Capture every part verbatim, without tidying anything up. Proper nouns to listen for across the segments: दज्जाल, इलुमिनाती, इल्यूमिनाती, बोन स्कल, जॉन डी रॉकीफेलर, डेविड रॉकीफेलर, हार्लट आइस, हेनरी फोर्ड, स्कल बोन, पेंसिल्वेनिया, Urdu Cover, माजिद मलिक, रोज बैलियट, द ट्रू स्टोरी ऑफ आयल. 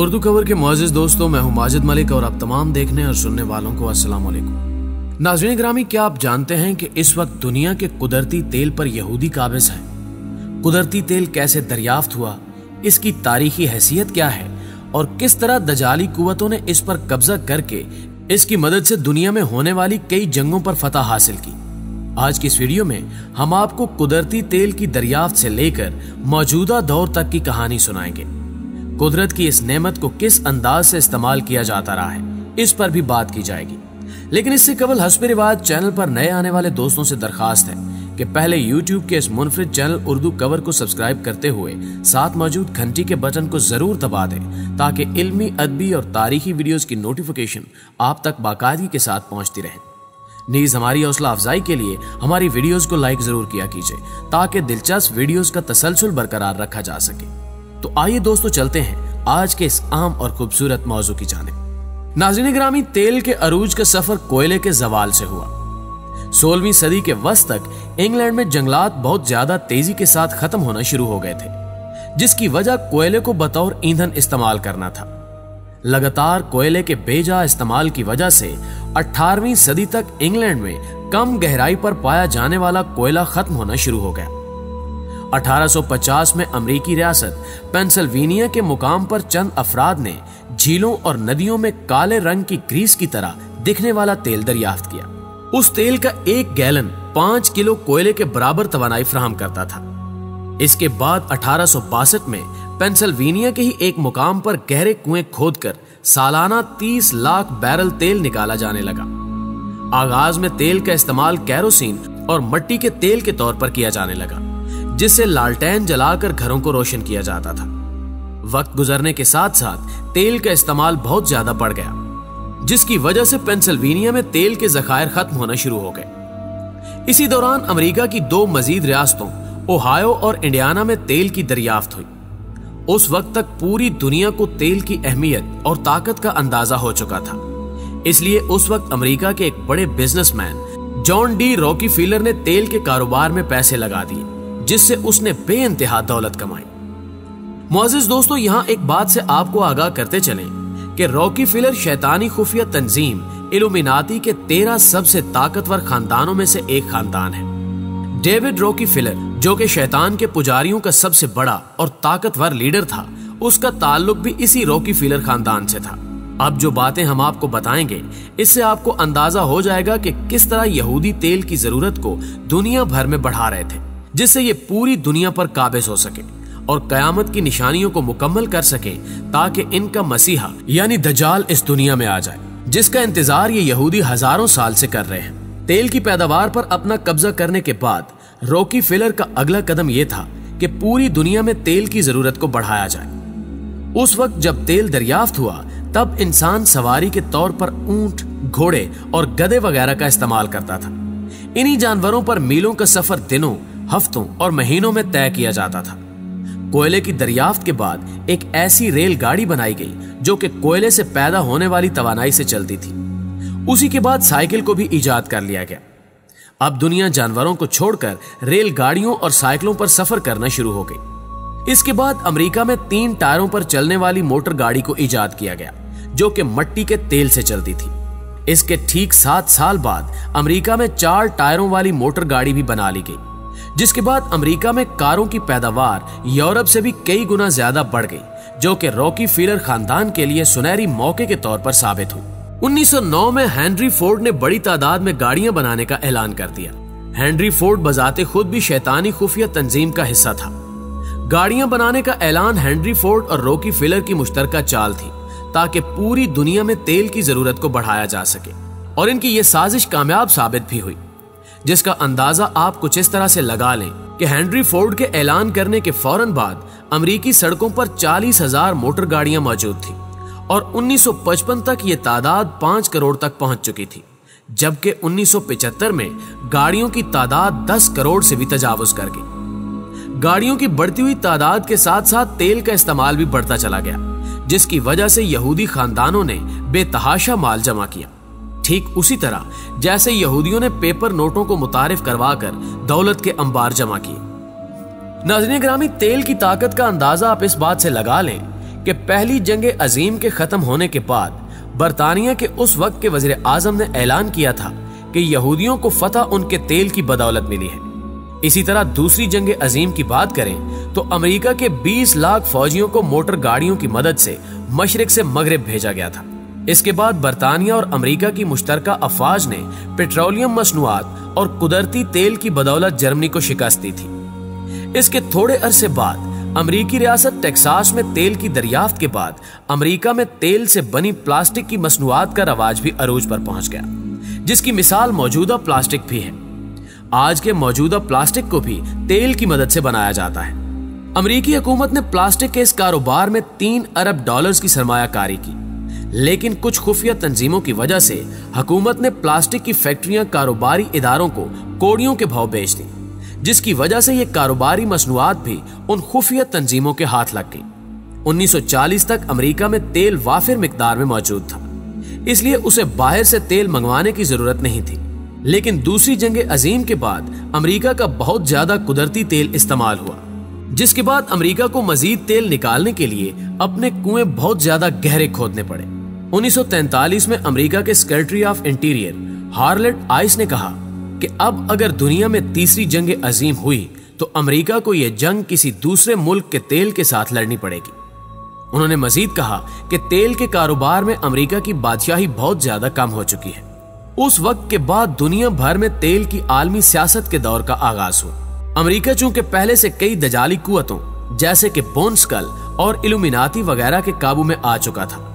Urdu cover के मुआज़िज़ दोस्तों, मैं हूं माजिद मलिक और आप तमाम देखने और सुनने वालों को अस्सलाम वालेकुम। नाज़रीन ग्रामी, क्या आप जानते हैं कि इस वक्त दुनिया के कुदरती तेल पर यहूदी काबिज हैं? कुदरती तेल कैसे दरियाफ्त हुआ, इसकी तारीखी हैसियत क्या है और किस तरह दजाली कुव्वतों ने इस पर कब्जा करके इसकी मदद से दुनिया में होने वाली कई जंगों पर फतह हासिल की। आज की इस वीडियो में हम आपको कुदरती तेल की दरियाफ्त से लेकर मौजूदा दौर तक की कहानी सुनाएंगे। कुदरत की इस नेमत को किस अंदाज से इस्तेमाल किया जाता रहा है, इस पर भी बात की जाएगी। लेकिन इससे कबल हस्ब रिवाज चैनल पर नए आने वाले दोस्तों से दरखास्त है कि पहले यूट्यूब के इस मुनफरिद चैनल उर्दू कवर को सब्सक्राइब करते हुए साथ मौजूद घंटी के बटन को जरूर दबा दें ताकि इल्मी, अदबी और तारीखी वीडियोस की नोटिफिकेशन आप तक बाकायदगी के साथ पहुंचती रहे। नीज हमारी हौसला अफजाई के लिए हमारी वीडियोस को लाइक जरूर किया कीजिए ताकि दिलचस्प वीडियोस का तसलसल बरकरार रखा जा सके। तो आइए दोस्तों, चलते हैं आज के इस आम और खूबसूरत मौजू की जानिब। नाज़रीन ग्रामी, तेल के अरूज का सफर कोयले के जवाल से हुआ। सोलहवीं सदी के वस्त तक इंग्लैंड में जंगलात बहुत ज्यादा तेजी के साथ खत्म होना शुरू हो गए थे, जिसकी वजह कोयले को बतौर ईंधन इस्तेमाल करना था। लगातार कोयले के बेजा इस्तेमाल की वजह से अठारहवीं सदी तक इंग्लैंड में कम गहराई पर पाया जाने वाला कोयला खत्म होना शुरू हो गया। अठारह सौ पचास में अमेरिकी रियासत पेंसिल्वेनिया के मुकाम पर चंद अफराद ने झीलों और नदियों में काले रंग की ग्रीस की तरह दिखने वाला तेल दरियाफ्त किया। उस तेल का एक गैलन पांच किलो कोयले के बराबर तवानाई फ्राहम करता था। इसके बाद अठारह सौ बासठ में पेंसिल्वेनिया के ही एक मुकाम पर गहरे कुएं खोदकर सालाना तीस लाख बैरल तेल निकाला जाने लगा। आगाज में तेल का इस्तेमाल कैरोसिन और मट्टी के तेल के तौर पर किया जाने लगा, जिससे लालटेन जलाकर घरों को रोशन किया जाता था। वक्त गुजरने के साथ साथ तेल का इस्तेमाल बहुत ज्यादा बढ़ गया, जिसकी वजह से पेंसिल्वेनिया में तेल के जखायर खत्म होना शुरू हो गए। इसी दौरान अमेरिका की दो मजीद रियासतों ओहायो और इंडियाना में तेल की दरियाफ्त हुई। उस वक्त तक पूरी दुनिया को तेल की अहमियत और ताकत का अंदाजा हो चुका था, इसलिए उस वक्त अमेरिका के एक बड़े बिजनेसमैन जॉन डी रॉकीफेलर ने तेल के कारोबार में पैसे लगा दिए, जिससे उसने बेइंतहा दौलत कमाई। मुअज़्ज़िज़ दोस्तों, यहाँ एक बात से आपको आगाह करते चलें कि रॉकीफेलर शैतानी खुफिया तंजीम इलुमिनाती के तेरह सबसे ताकतवर खानदानों में से एक खानदान है। डेविड रॉकीफेलर, जो कि शैतान के पुजारियों का सबसे बड़ा और ताकतवर लीडर था, उसका ताल्लुक भी इसी रॉकीफेलर खानदान से था। अब जो बातें हम आपको बताएंगे, इससे आपको अंदाजा हो जाएगा कि किस तरह यहूदी तेल की जरूरत को दुनिया भर में बढ़ा रहे थे, जिससे ये पूरी दुनिया पर काबिज हो सके और कयामत की निशानियों को मुकम्मल कर सके ताकि इनका मसीहा यानी दज्जाल इस दुनिया में आ जाए, जिसका इंतजार ये यहूदी हजारों साल से कर रहे हैं। तेल की पैदावार पर अपना कब्जा करने के बाद रॉकीफेलर का अगला कदम यह था कि पूरी दुनिया में तेल की जरूरत को बढ़ाया जाए। उस वक्त जब तेल दरियाफ्त हुआ, तब इंसान सवारी के तौर पर ऊंट, घोड़े और गधे वगैरह का इस्तेमाल करता था। इन्हीं जानवरों पर मीलों का सफर दिनों, हफ्तों और महीनों में तय किया जाता था। कोयले की दरियाफ्त के बाद एक ऐसी रेलगाड़ी बनाई गई जो कि कोयले से पैदा होने वाली तवानाई से चलती थी। उसी के बाद साइकिल को भी ईजाद कर लिया गया। अब दुनिया जानवरों को छोड़कर रेलगाड़ियों और साइकिलों पर सफर करना शुरू हो गई। इसके बाद अमेरिका में तीन टायरों पर चलने वाली मोटर गाड़ी को ईजाद किया गया, जो कि मट्टी के तेल से चलती थी। इसके ठीक सात साल बाद अमेरिका में चार टायरों वाली मोटर गाड़ी भी बना ली गई, जिसके बाद अमेरिका में कारों की पैदावार यूरोप से भी कई गुना ज्यादा बढ़ गई, जो कि रॉकीफेलर खानदान के लिए सुनहरी मौके के तौर पर साबित हुई। उन्नीस सौ नौ में हेनरी फोर्ड ने बड़ी तादाद में गाड़ियां बनाने का ऐलान कर दिया। हेनरी फोर्ड बजाते खुद भी शैतानी खुफिया तंजीम का हिस्सा था। गाड़ियां बनाने का ऐलान हेनरी फोर्ड और रॉकीफेलर की मुश्तरका चाल थी ताकि पूरी दुनिया में तेल की जरूरत को बढ़ाया जा सके, और इनकी यह साजिश कामयाब साबित भी हुई, जिसका अंदाजा आप कुछ इस तरह से लगा लें कि हेनरी फोर्ड के ऐलान करने के फौरन बाद अमरीकी सड़कों पर चालीस हजार मोटर गाड़ियां मौजूद थी और उन्नीस सौ पचपन तक ये तादाद पांच करोड़ तक पहुंच चुकी थी, जबकि उन्नीस सौ पचहत्तर में गाड़ियों की तादाद दस करोड़ से भी तजावुज कर गई। गाड़ियों की बढ़ती हुई तादाद के साथ साथ तेल का इस्तेमाल भी बढ़ता चला गया, जिसकी वजह से यहूदी खानदानों ने बेतहाशा माल जमा किया। ठीक उसी तरह जैसे यहूदियों ने पेपर नोटों को मुतारिफ करवाकर दौलत के अंबार जमा किए। नाज़रीन-ए-ग्रामी, तेल की ताकत का अंदाजा आप इस बात से लगा लें कि पहली जंग अजीम के खत्म होने के बाद बरतानिया के उस वक्त के वजीर आजम ने ऐलान किया था कि यहूदियों को फतह उनके तेल की बदौलत मिली है। इसी तरह दूसरी जंग अजीम की बात करें तो अमेरिका के बीस लाख फौजियों को मोटर गाड़ियों की मदद से मशरिक से मगरिब भेजा गया था। इसके बाद बरतानिया और अमेरिका की मुश्तरका अफवाज ने पेट्रोलियम मसनूआत और कुदरती तेल की बदौलत जर्मनी को शिकस्त दी थी। इसके थोड़े अरसे बाद अमरीकी रियासत टेक्सास में तेल की दरियाफ्त के बाद अमरीका में तेल से बनी प्लास्टिक की मसनूआत का रवाज भी अरूज पर पहुंच गया, जिसकी मिसाल मौजूदा प्लास्टिक भी है। आज के मौजूदा प्लास्टिक को भी तेल की मदद से बनाया जाता है। अमरीकी हुकूमत ने प्लास्टिक के इस कारोबार में तीन अरब डॉलर्स की सरमायाकारी की, लेकिन कुछ खुफिया तंजीमों की वजह से हुकूमत ने प्लास्टिक की फैक्ट्रियां कारोबारी इदारों को कोड़ियों के भाव बेच दी, जिसकी वजह से ये कारोबारी मसनूआत भी उन खुफिया तंजीमों के हाथ लग गई। उन्नीस सौ चालीस तक अमेरिका में तेल वाफिर मिकदार में मौजूद था, इसलिए उसे बाहर से तेल मंगवाने की जरूरत नहीं थी। लेकिन दूसरी जंग अजीम के बाद अमेरिका का बहुत ज्यादा कुदरती तेल इस्तेमाल हुआ, जिसके बाद अमेरिका को मजीद तेल निकालने के लिए अपने कुएं बहुत ज्यादा गहरे खोदने पड़े। उन्नीस सौ तैंतालीस में अमेरिका के secretary of interior हार्लट आइस ने कहा कि अब अगर दुनिया में तीसरी जंग अजीम हुई तो अमेरिका को यह जंग किसी दूसरे मुल्क के तेल के साथ लड़नी पड़ेगी। उन्होंने मजीद कहा कि तेल के कारोबार में अमेरिका की बादशाही बहुत ज्यादा कम हो चुकी है। उस वक्त के बाद दुनिया भर में तेल की आलमी सियासत के दौर का आगाज हुआ। अमेरिका चूंकि पहले से कई दजाली कुवतों जैसे कि बोन स्कल और इलुमिनाती वगैरह के काबू में आ चुका था,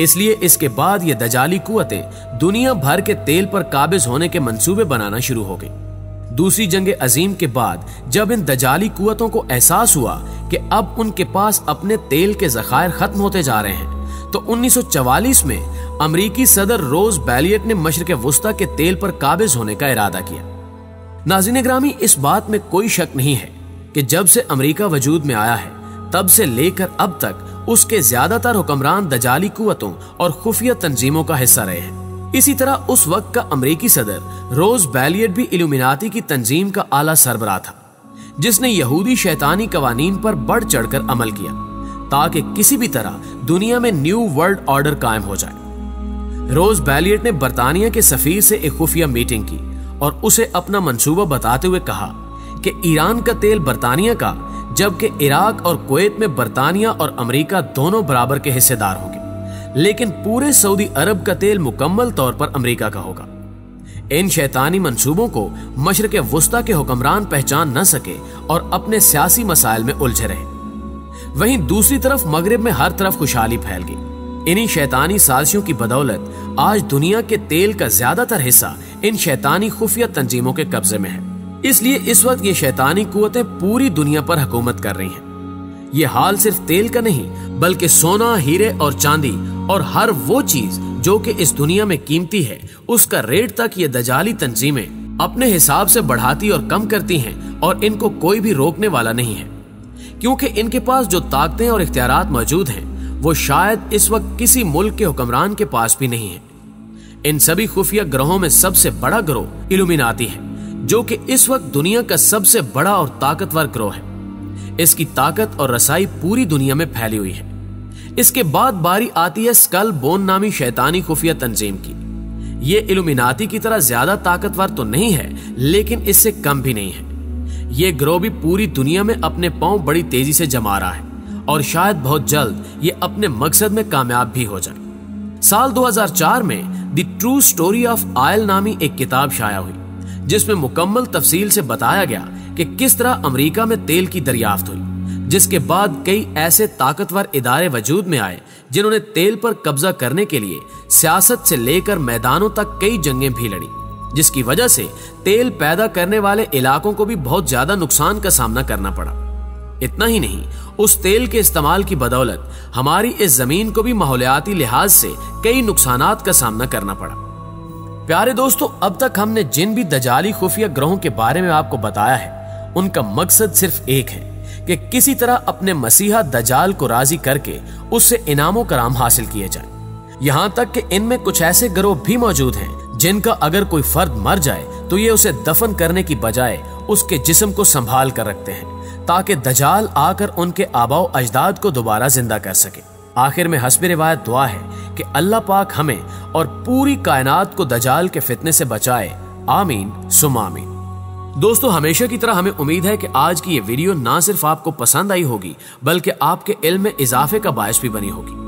इसलिए इसके बाद ये दजाली कुव्वतें दुनिया भर के तेल पर काबिज होने के मंसूबे बनाना शुरू हो गई। दूसरी जंग अजीम के बाद जब इन दजाली कुव्वतों को एहसास हुआ कि अब उनके पास अपने तेल के ज़खायर खत्म होते जा रहे हैं, तो उन्नीस सौ चवालीस में अमरीकी सदर रोज बैलियट ने मशरिक वस्ता के तेल पर काबिज होने का इरादा किया। नाज़रीन ग्रामी, इस बात में कोई शक नहीं है कि जब से अमरीका वजूद में आया है तब से लेकर अब तक उसके ज्यादातर हुक्मरान दजाली कुव्वतों और खुफिया तंजीमों का हिस्सा रहे हैं। इसी तरह उस वक्त का अमरीकी सदर रोज बैलियट भी इल्यूमिनाती की तंजीम का आला सरबराह था, जिसने यहूदी शैतानी कवानीन पर बढ़ चढ़कर अमल किया ताकि किसी भी तरह दुनिया में न्यू वर्ल्ड ऑर्डर कायम हो जाए। रोज बैलियट ने बरतानिया के सफीर से एक खुफिया मीटिंग की और उसे अपना मंसूबा बताते हुए कहा कि ईरान का तेल बरतानिया का, जबकि इराक और कुवैत में बरतानिया और अमेरिका दोनों बराबर के हिस्सेदार होंगे, लेकिन पूरे सऊदी अरब का तेल मुकम्मल तौर पर अमेरिका का होगा। इन शैतानी मंसूबों को मशरिक़ वुस्ता के हुक्मरान पहचान न सके और अपने सियासी मसाइल में उलझे रहे। वहीं दूसरी तरफ मगरिब में हर तरफ खुशहाली फैल गई। इन्हीं शैतानी साजिशों की बदौलत आज दुनिया के तेल का ज्यादातर हिस्सा इन शैतानी खुफिया तंजीमों के कब्जे में है, इसलिए इस वक्त ये शैतानी कुव्वतें पूरी दुनिया पर हुकूमत कर रही हैं। ये हाल सिर्फ तेल का नहीं, बल्कि सोना, हीरे और चांदी और हर वो चीज जो कि इस दुनिया में कीमती है, उसका रेट तक ये दजाली तंजीमें अपने हिसाब से बढ़ाती और कम करती हैं और इनको कोई भी रोकने वाला नहीं है, क्योंकि इनके पास जो ताकतें और इख्तियारात मौजूद हैं वो शायद इस वक्त किसी मुल्क के हुक्मरान के पास भी नहीं है। इन सभी खुफिया ग्रहों में सबसे बड़ा ग्रोह इल्यूमिनाती है, जो कि इस वक्त दुनिया का सबसे बड़ा और ताकतवर ग्रोह है। इसकी ताकत और रसाई पूरी दुनिया में फैली हुई है। इसके बाद बारी आती है स्कल बोन नामी शैतानी खुफिया तंजीम की। ये इल्यूमिनाती की तरह ज्यादा ताकतवर तो नहीं है, लेकिन इससे कम भी नहीं है। ये ग्रोह भी पूरी दुनिया में अपने पांव बड़ी तेजी से जमा रहा है और शायद बहुत जल्द ये अपने मकसद में कामयाब भी हो जाए। साल दो हजार चार में द ट्रू स्टोरी ऑफ आयल नामी एक किताब शाया हुई, जिसमें मुकम्मल तफसील से बताया गया कि किस तरह अमेरिका में तेल की दरियाफ्त हुई, जिसके बाद कई ऐसे ताकतवर इदारे वजूद में आए जिन्होंने तेल पर कब्जा करने के लिए सियासत से लेकर मैदानों तक कई जंगें भी लड़ी, जिसकी वजह से तेल पैदा करने वाले इलाकों को भी बहुत ज्यादा नुकसान का सामना करना पड़ा। इतना ही नहीं, उस तेल के इस्तेमाल की बदौलत हमारी इस जमीन को भी माहौलियाती लिहाज से कई नुकसानात का सामना करना पड़ा। प्यारे दोस्तों, अब तक हमने जिन भी दजाली खुफिया ग्रहों के बारे में आपको बताया है, उनका मकसद सिर्फ एक है कि किसी तरह अपने मसीहा दजाल को राजी करके उससे इनामों कराम हासिल किए जाए। यहाँ तक कि इनमें कुछ ऐसे ग्रोह भी मौजूद हैं जिनका अगर कोई फर्द मर जाए तो ये उसे दफन करने की बजाय उसके जिस्म को संभाल कर रखते हैं ताकि दजाल आकर उनके आबाओ अजदाद को दोबारा जिंदा कर सके। आखिर में हस्बे रिवायत दुआ है कि अल्लाह पाक हमें और पूरी कायनात को दजाल के फितने से बचाए, आमीन सुम आमीन। दोस्तों, हमेशा की तरह हमें उम्मीद है कि आज की ये वीडियो ना सिर्फ आपको पसंद आई होगी बल्कि आपके इल्म में इजाफे का बायस भी बनी होगी।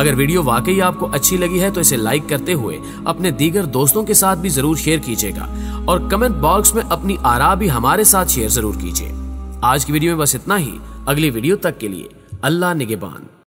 अगर वीडियो वाकई आपको अच्छी लगी है तो इसे लाइक करते हुए अपने दीगर दोस्तों के साथ भी जरूर शेयर कीजिएगा और कमेंट बॉक्स में अपनी आरा भी हमारे साथ शेयर जरूर कीजिए। आज की वीडियो में बस इतना ही। अगली वीडियो तक के लिए अल्लाह निगेबान।